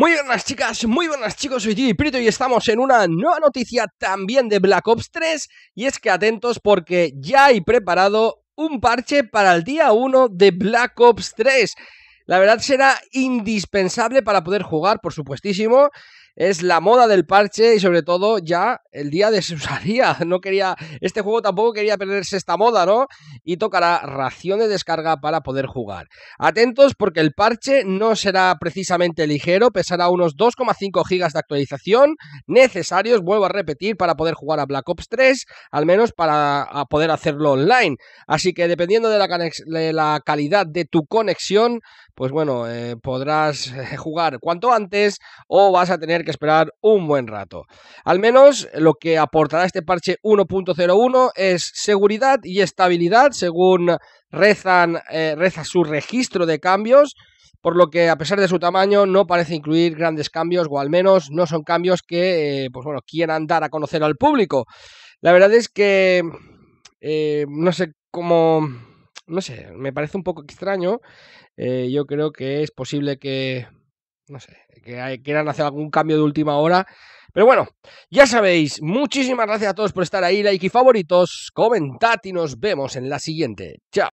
Muy buenas chicas, muy buenas chicos, soy Gigi Prieto y estamos en una nueva noticia también de Black Ops 3 y es que atentos porque ya he preparado un parche para el día 1 de Black Ops 3. La verdad será indispensable para poder jugar, por supuestísimo. Es la moda del parche y sobre todo ya el día de su salida. No quería, este juego tampoco quería perderse esta moda, ¿no? Y tocará ración de descarga para poder jugar. Atentos porque el parche no será precisamente ligero, pesará unos 2,5 gigas de actualización necesarios, vuelvo a repetir, para poder jugar a Black Ops 3, al menos para poder hacerlo online. Así que dependiendo de la calidad de tu conexión, pues bueno, podrás jugar cuanto antes o vas a tener que esperar un buen rato. Al menos lo que aportará este parche 1.01 es seguridad y estabilidad, según reza su registro de cambios, por lo que a pesar de su tamaño no parece incluir grandes cambios, o al menos no son cambios que pues bueno, quieran dar a conocer al público. La verdad es que no sé, me parece un poco extraño. Yo creo que es posible que no sé, que quieran hacer algún cambio de última hora. Pero bueno, ya sabéis, muchísimas gracias a todos por estar ahí, like y favoritos, comentad y nos vemos en la siguiente. Chao.